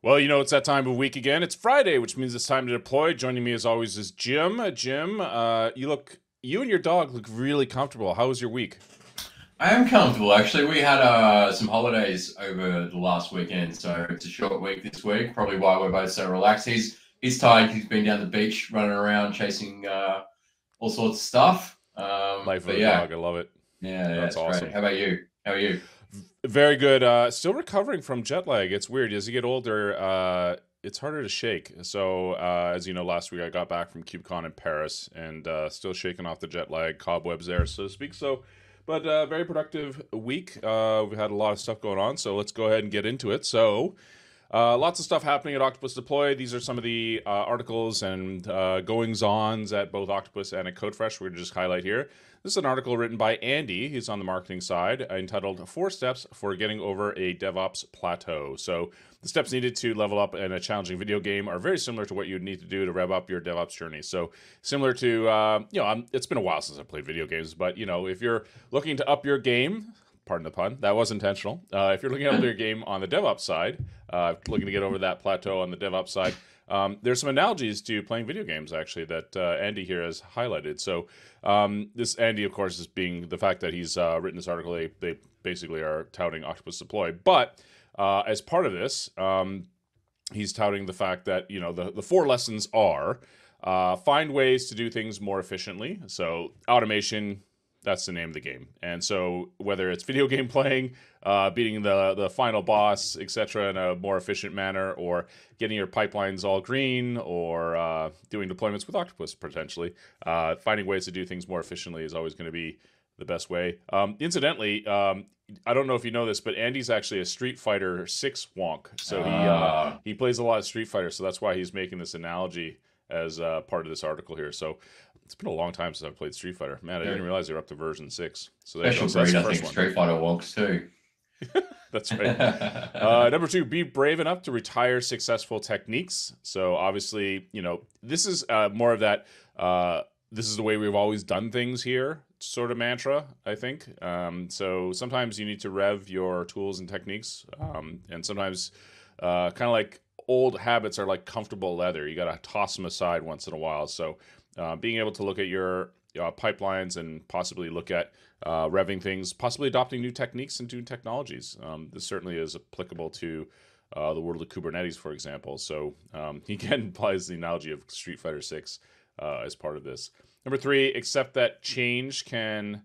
Well, you know, it's that time of week again. It's Friday, which means it's time to deploy. Joining me as always is Jim. Jim, you and your dog look really comfortable. How was your week? I am comfortable, actually. We had some holidays over the last weekend, so it's a short week this week, probably why we're both so relaxed. He's tired. He's been down the beach, running around, chasing all sorts of stuff. Life of a dog. I love it. Yeah, that's awesome. Great. How about you? How are you? Very good. Still recovering from jet lag. It's weird. As you get older, it's harder to shake. So as you know, last week I got back from KubeCon in Paris and still shaking off the jet lag, cobwebs there, so to speak. So, but very productive week. We've had a lot of stuff going on, so let's go ahead and get into it. So lots of stuff happening at Octopus Deploy. These are some of the articles and goings-ons at both Octopus and at Codefresh we're going to just highlight here. This is an article written by Andy. He's on the marketing side, entitled 4 Steps for Getting Over a DevOps Plateau. So the steps needed to level up in a challenging video game are very similar to what you'd need to do to rev up your DevOps journey. So similar to, you know, it's been a while since I played video games, but, you know, if you're looking to up your game, pardon the pun, that was intentional. If you're looking at your game on the DevOps side, looking to get over that plateau on the DevOps side, there's some analogies to playing video games, actually, that Andy here has highlighted. So this Andy, of course, is being the fact that he's written this article, they basically are touting Octopus Deploy. But as part of this, he's touting the fact that, you know, the 4 lessons are find ways to do things more efficiently. So automation, that's the name of the game. And so whether it's video game playing, beating the final boss, etc., in a more efficient manner, or getting your pipelines all green, or doing deployments with Octopus potentially, finding ways to do things more efficiently is always going to be the best way. Incidentally, I don't know if you know this, but Andy's actually a Street Fighter 6 wonk. So he plays a lot of Street Fighter, so that's why he's making this analogy as part of this article here. So it's been a long time since I've played Street Fighter. Man, I didn't realize they were up to version 6. So that's the first one. Street Fighter walks too. That's right. Number 2, be brave enough to retire successful techniques. So obviously, you know, this is more of that, this is the way we've always done things here sort of mantra, I think. So sometimes you need to rev your tools and techniques. And sometimes kind of like old habits are like comfortable leather. You got to toss them aside once in a while. So being able to look at your pipelines and possibly look at revving things, possibly adopting new techniques and new technologies. This certainly is applicable to the world of Kubernetes, for example. So he again applies the analogy of Street Fighter 6 as part of this. Number 3, accept that change can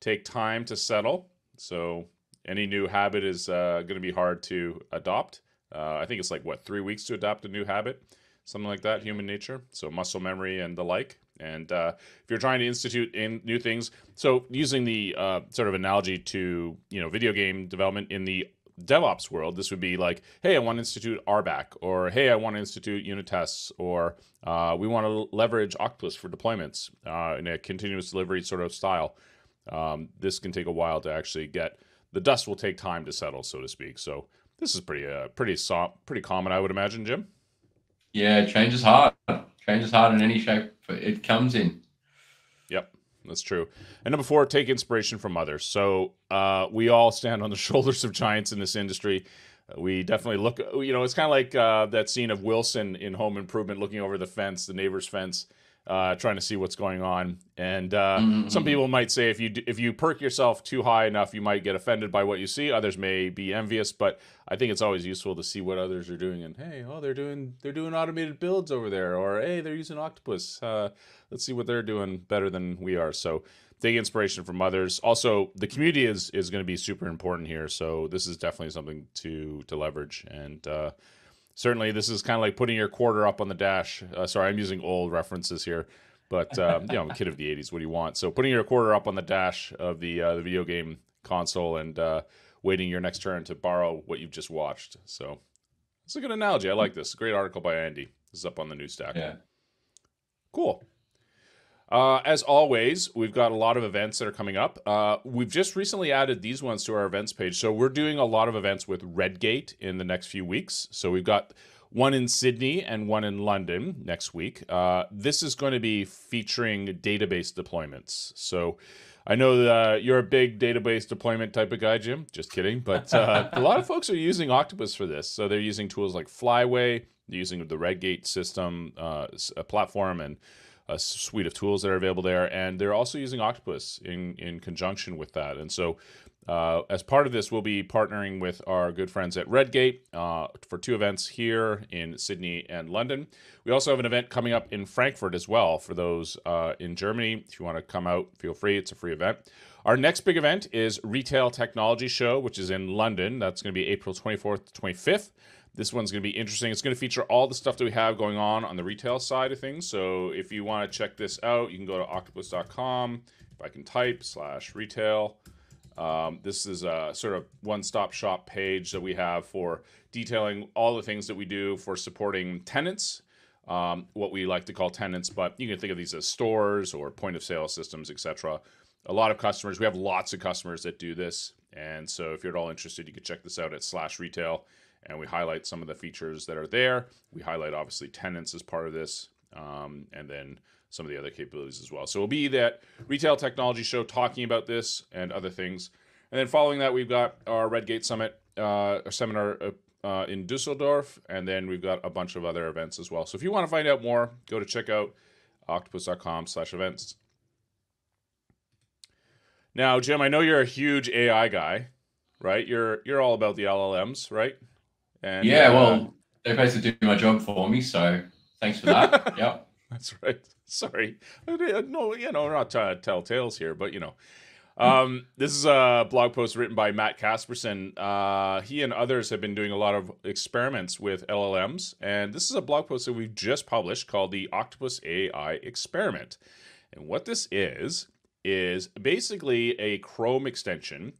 take time to settle. So any new habit is going to be hard to adopt. I think it's like, what, 3 weeks to adopt a new habit? Something like that, human nature. So muscle memory and the like. And if you're trying to institute in new things, so using the sort of analogy to, you know, video game development in the DevOps world, this would be like, hey, I want to institute RBAC, or hey, I want to institute unit tests, or we want to leverage Octopus for deployments in a continuous delivery sort of style. This can take a while to actually get, the dust will take time to settle, so to speak. So this is pretty common, I would imagine, Jim. Yeah, change is hard. Change is hard in any shape it comes in. Yep, that's true. And number 4, take inspiration from others. So we all stand on the shoulders of giants in this industry. We definitely look, you know, it's kind of like that scene of Wilson in Home Improvement looking over the fence, the neighbor's fence, trying to see what's going on. And some people might say if you perk yourself too high enough, you might get offended by what you see. Others may be envious, but I think it's always useful to see what others are doing. And hey, oh, they're doing automated builds over there, or hey, they're using Octopus. Let's see what they're doing better than we are. So take inspiration from others. Also, the community is going to be super important here. So this is definitely something to leverage. And certainly, this is kind of like putting your quarter up on the dash. Sorry, I'm using old references here, but you know, I'm a kid of the 80s. What do you want? So putting your quarter up on the dash of the video game console and waiting your next turn to borrow what you've just watched. So it's a good analogy. I like this. Great article by Andy. This is up on the news stack. Yeah. Cool. As always, we've got a lot of events that are coming up. We've just recently added these ones to our events page. So we're doing a lot of events with Redgate in the next few weeks. So we've got one in Sydney and one in London next week. This is going to be featuring database deployments. So I know that you're a big database deployment type of guy, Jim. Just kidding. But a lot of folks are using Octopus for this. So they're using tools like Flyway, they're using the Redgate system, a platform, and a suite of tools that are available there. And they're also using Octopus in conjunction with that. And so as part of this, we'll be partnering with our good friends at Redgate for two events here in Sydney and London. We also have an event coming up in Frankfurt as well for those in Germany. If you want to come out, feel free. It's a free event. Our next big event is Retail Technology Show, which is in London. That's going to be April 24th to 25th. This one's going to be interesting. It's going to feature all the stuff that we have going on the retail side of things. So if you want to check this out, you can go to octopus.com, if I can type, /retail. This is a sort of one-stop shop page that we have for detailing all the things that we do for supporting tenants, what we like to call tenants, but you can think of these as stores or point-of-sale systems, etc. A lot of customers, we have lots of customers that do this. And so if you're at all interested, you can check this out at /retail. And we highlight some of the features that are there. We highlight, obviously, tenants as part of this, and then some of the other capabilities as well. So we'll be that Retail Technology Show talking about this and other things. And then following that, we've got our Redgate Summit seminar in Dusseldorf, and then we've got a bunch of other events as well. So if you want to find out more, go to check out octopus.com/events. Now, Jim, I know you're a huge AI guy, right? You're all about the LLMs, right? And, yeah, well, they basically do my job for me, so thanks for that. Yep. That's right. Sorry. No, you know, we're not trying to tell tales here, but, you know. This is a blog post written by Matt Casperson. He and others have been doing a lot of experiments with LLMs, and this is a blog post that we've just published called the Octopus AI Experiment. And what this is basically a Chrome extension,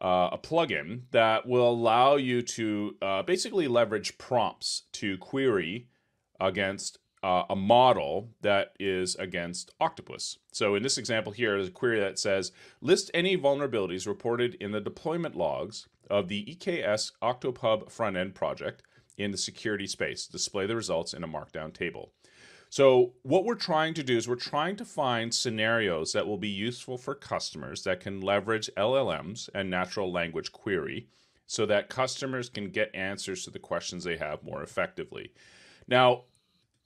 a plugin that will allow you to basically leverage prompts to query against a model that is against Octopus. So in this example here, there's a query that says, list any vulnerabilities reported in the deployment logs of the EKS Octopub front-end project in the security space. Display the results in a markdown table. So what we're trying to do is we're trying to find scenarios that will be useful for customers that can leverage LLMs and natural language query so that customers can get answers to the questions they have more effectively. Now,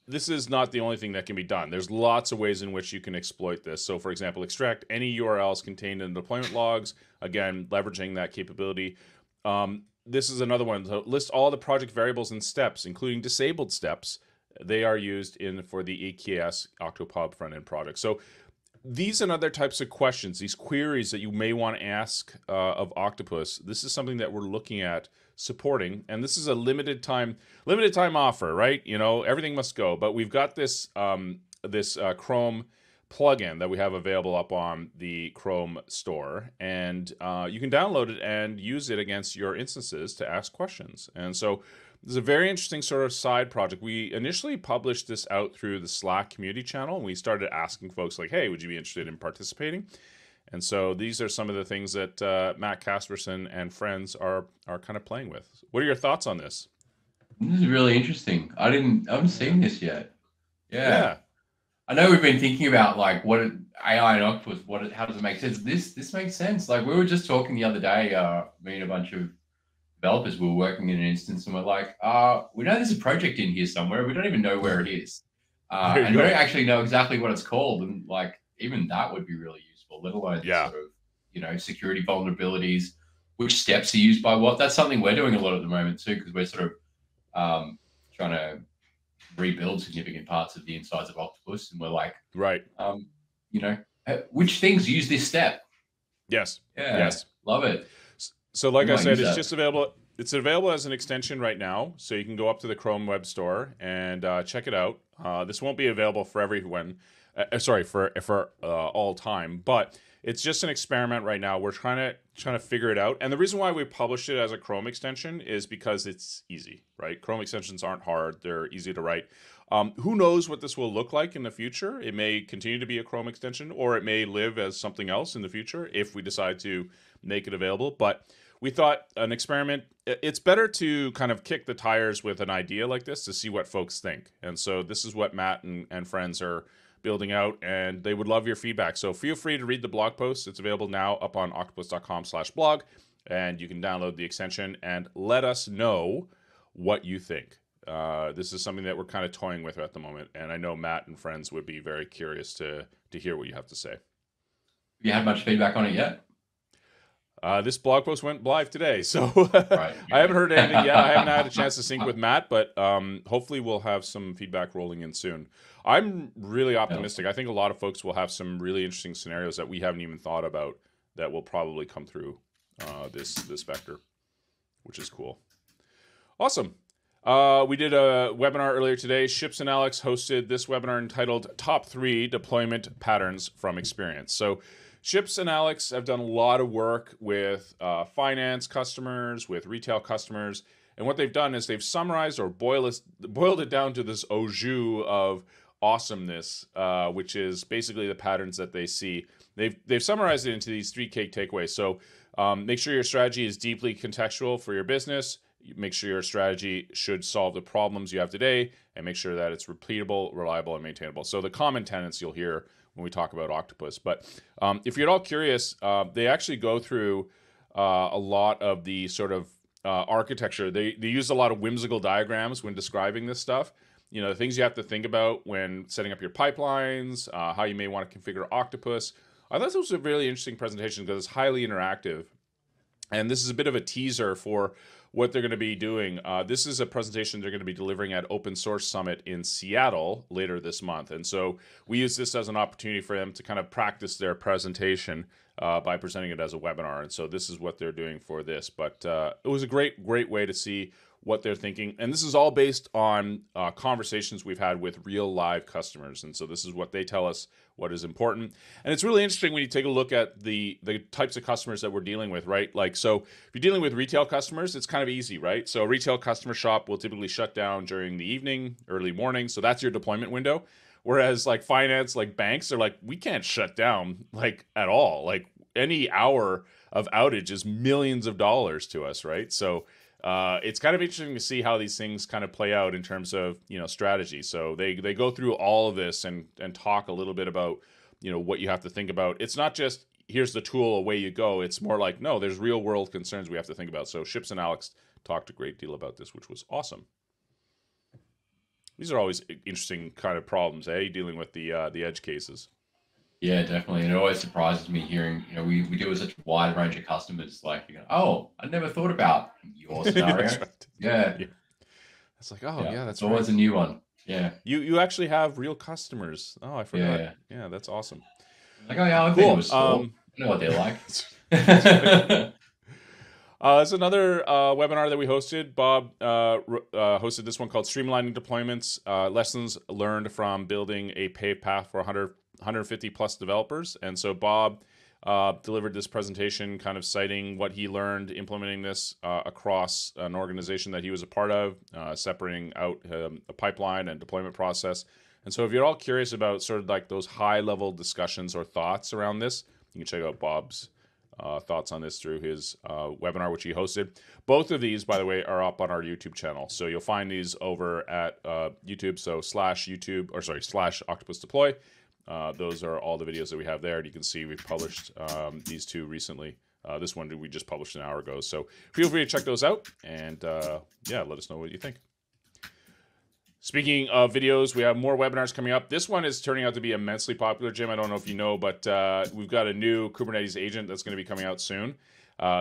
this is not the only thing that can be done. There's lots of ways in which you can exploit this. So, for example, extract any URLs contained in the deployment logs, again, leveraging that capability. This is another one. So list all the project variables and steps, including disabled steps. They are used for the EKS Octopub front-end product. So these and other types of questions, these queries that you may want to ask of Octopus, this is something that we're looking at supporting. And this is a limited time offer, right? You know, everything must go. But we've got this, Chrome plugin that we have available up on the Chrome store. And you can download it and use it against your instances to ask questions. And so this is a very interesting sort of side project. We initially published this out through the Slack community channel. And we started asking folks like, hey, would you be interested in participating? And so these are some of the things that Matt Casperson and friends are kind of playing with. What are your thoughts on this? This is really interesting. I haven't seen this yet. Yeah. I know we've been thinking about like what AI and Octopus, how does it make sense? This makes sense. Like we were just talking the other day, me and a bunch of developers were working in an instance and we're like, we know there's a project in here somewhere. We don't even know where it is. And we don't actually know exactly what it's called. And like, even that would be really useful, let alone sort of, you know, security vulnerabilities, which steps are used by what. That's something we're doing a lot at the moment too, because we're sort of trying to rebuild significant parts of the insides of Octopus. And we're like, right. You know, which things use this step? Yes. Yeah. Yes. Love it. So like I said, it's just available. It's available as an extension right now. So you can go up to the Chrome web store and check it out. This won't be available for everyone. Sorry, for all time. But it's just an experiment right now. We're trying to figure it out. And the reason why we published it as a Chrome extension is because it's easy, right? Chrome extensions aren't hard. They're easy to write. Who knows what this will look like in the future? It may continue to be a Chrome extension, or it may live as something else in the future if we decide to make it available. But we thought an experiment, it's better to kind of kick the tires with an idea like this to see what folks think. And so this is what Matt and friends are building out, and they would love your feedback. So feel free to read the blog post. It's available now up on octopus.com/blog, and you can download the extension and let us know what you think. This is something that we're kind of toying with at the moment, and I know Matt and friends would be very curious to hear what you have to say. Have you had much feedback on it yet? This blog post went live today, so right. I haven't heard anything yet. I haven't had a chance to sync with Matt, but hopefully we'll have some feedback rolling in soon. I'm really optimistic. I think a lot of folks will have some really interesting scenarios that we haven't even thought about that will probably come through this vector, which is cool. Awesome. We did a webinar earlier today. Ships and Alex hosted this webinar entitled Top 3 Deployment Patterns from Experience. So Ships and Alex have done a lot of work with finance customers, with retail customers. And what they've done is they've summarized or boiled it down to this au jus of awesomeness, which is basically the patterns that they see. They've summarized it into these 3 key takeaways. So make sure your strategy is deeply contextual for your business. Make sure your strategy should solve the problems you have today, and make sure that it's repeatable, reliable, and maintainable. So the common tenets you'll hear when we talk about Octopus. But if you're at all curious, they actually go through a lot of the sort of architecture. They use a lot of whimsical diagrams when describing this stuff. You know, the things you have to think about when setting up your pipelines, how you may want to configure Octopus. I thought this was a really interesting presentation because it's highly interactive. And this is a bit of a teaser for what they're going to be doing. This is a presentation they're going to be delivering at Open Source Summit in Seattle later this month. And so we use this as an opportunity for them to kind of practice their presentation by presenting it as a webinar. And so this is what they're doing for this. But it was a great way to see what they're thinking. And this is all based on conversations we've had with real live customers. And so this is what they tell us, what is important. And it's really interesting when you take a look at the types of customers that we're dealing with, right? Like, so if you're dealing with retail customers, it's kind of easy, right? So a retail customer shop will typically shut down during the evening, early morning. So that's your deployment window. Whereas like finance, like banks are like, we can't shut down like at all. Like any hour of outage is millions of dollars to us, right? So it's kind of interesting to see how these things kind of play out in terms of, you know, strategy. So they go through all of this and talk a little bit about, you know, what you have to think about. It's not just here's the tool, away you go. It's more like, no, there's real world concerns we have to think about. So Ships and Alex talked a great deal about this, which was awesome. These are always interesting kind of problems, eh? Dealing with the edge cases. Yeah, definitely. And it always surprises me hearing, you know, we deal with such a wide range of customers. Like, you know, oh, I never thought about your scenario. That's right. Yeah. It's like, oh, yeah, that's always right. A new one. Yeah. You actually have real customers. Oh, I forgot. Yeah, that's awesome. Like, oh, yeah, cool. I know what they're like. There's another webinar that we hosted. Bob hosted this one called Streamlining Deployments, Lessons Learned from Building a Paved Path for 150 plus Developers. And so Bob delivered this presentation kind of citing what he learned implementing this across an organization that he was a part of, separating out a pipeline and deployment process. And so if you're all curious about sort of like those high level discussions or thoughts around this, you can check out Bob's thoughts on this through his webinar, which he hosted. Both of these, by the way, are up on our YouTube channel. So you'll find these over at YouTube. So / Octopus Deploy. Those are all the videos that we have there. And you can see we've published these two recently. This one we just published an hour ago. So feel free to check those out. And yeah, let us know what you think. Speaking of videos, we have more webinars coming up. This one is turning out to be immensely popular, Jim. I don't know if you know, but we've got a new Kubernetes agent that's going to be coming out soon.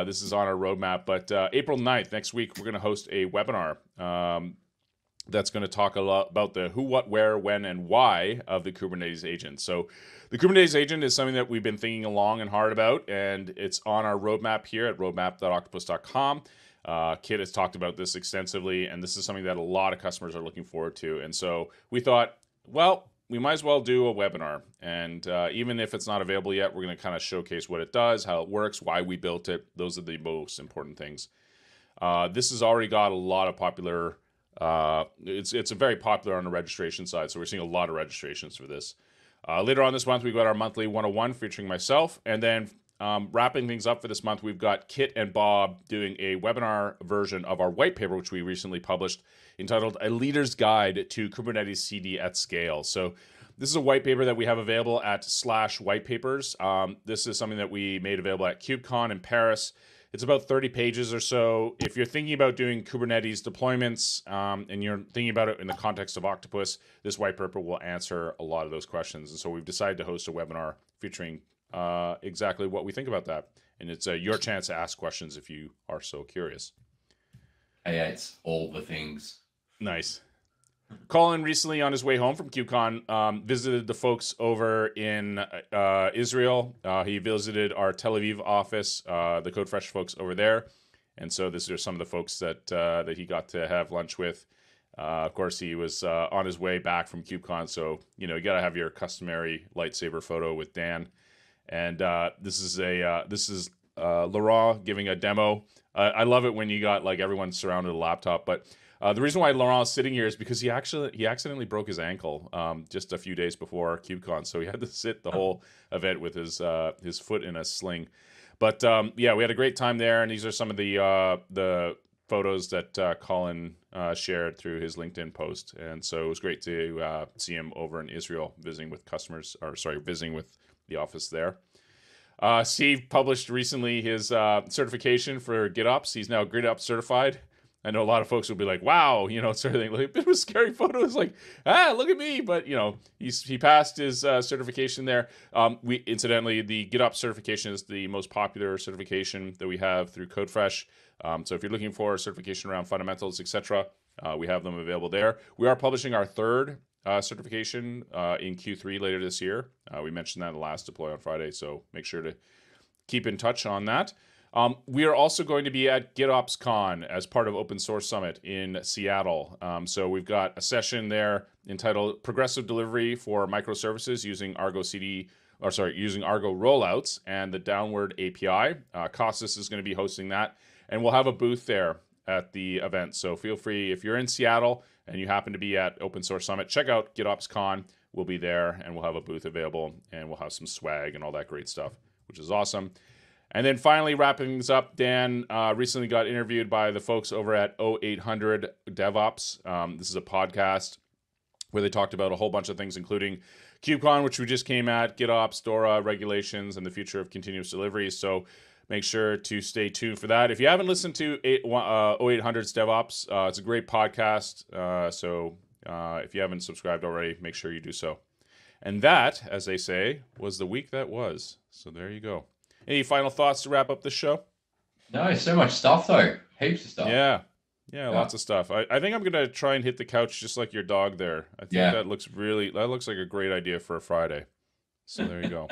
This is on our roadmap, but April 9th, next week, we're going to host a webinar that's going to talk a lot about the who, what, where, when, and why of the Kubernetes agent. So the Kubernetes agent is something that we've been thinking long and hard about, and it's on our roadmap here at roadmap.octopus.com. Kit has talked about this extensively, and this is something that a lot of customers are looking forward to. And so we thought, well, we might as well do a webinar. And even if it's not available yet, we're going to kind of showcase what it does, how it works, why we built it. Those are the most important things. This has already got a lot of popular, it's a very popular on the registration side. So we're seeing a lot of registrations for this. Later on this month, we've got our monthly 101 featuring myself. And then wrapping things up for this month, we've got Kit and Bob doing a webinar version of our white paper, which we recently published, entitled A Leader's Guide to Kubernetes CD at Scale. So This is a white paper that we have available at /whitepapers. This is something that we made available at KubeCon in Paris. It's about 30 pages or so. If you're thinking about doing Kubernetes deployments and you're thinking about it in the context of Octopus, this white paper will answer a lot of those questions. And so we've decided to host a webinar featuring exactly what we think about that. And it's your chance to ask questions if you are so curious. Yeah, it's all the things. Nice. Colin recently, on his way home from KubeCon, visited the folks over in Israel. He visited our Tel Aviv office, the Codefresh folks over there. And so these are some of the folks that that he got to have lunch with. Of course, he was on his way back from KubeCon. So, you know, you got to have your customary lightsaber photo with Dan. And this is Laurent giving a demo. I love it when you got like everyone surrounded a laptop, but... the reason why Laurent's sitting here is because he accidentally broke his ankle just a few days before KubeCon, so he had to sit the whole event with his foot in a sling. But yeah, we had a great time there, and these are some of the photos that Colin shared through his LinkedIn post, and so it was great to see him over in Israel visiting with customers, or sorry, visiting with the office there. Steve published recently his certification for GitOps. He's now GitOps certified. I know a lot of folks will be like, wow, you know, sort of thing. Like, it was a scary photo. It's like, ah, look at me. But, you know, he passed his certification there. Incidentally, the GitOps certification is the most popular certification that we have through Codefresh. So if you're looking for a certification around fundamentals, etc., we have them available there. We are publishing our third certification in Q3 later this year. We mentioned that in the last deploy on Friday, so make sure to keep in touch on that. We are also going to be at GitOpsCon as part of Open Source Summit in Seattle. So we've got a session there entitled Progressive Delivery for Microservices Using Argo CD, or sorry, using Argo Rollouts and the Downward API. Costas is going to be hosting that, and we'll have a booth there at the event. So feel free, if you're in Seattle and you happen to be at Open Source Summit, check out GitOpsCon. We'll be there, and we'll have a booth available, and we'll have some swag and all that great stuff, which is awesome. And then finally, wrapping things up, Dan recently got interviewed by the folks over at 0800 DevOps. This is a podcast where they talked about a whole bunch of things, including KubeCon, which we just came at, GitOps, DORA, regulations, and the future of continuous delivery. So make sure to stay tuned for that. If you haven't listened to 0800's DevOps, it's a great podcast. So if you haven't subscribed already, make sure you do so. And that, as they say, was the week that was. So there you go. Any final thoughts to wrap up this show? No, so much stuff though. Heaps of stuff. Yeah, lots of stuff. I think I'm gonna try and hit the couch just like your dog there. I think that looks like a great idea for a Friday. So there you go.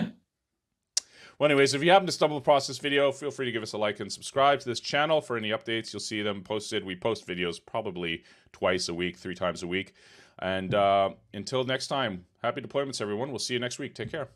Well, anyways, if you happen to stumble across this video, feel free to give us a like and subscribe to this channel for any updates. You'll see them posted. We post videos probably twice a week, 3 times a week. And until next time, happy deployments, everyone. We'll see you next week. Take care.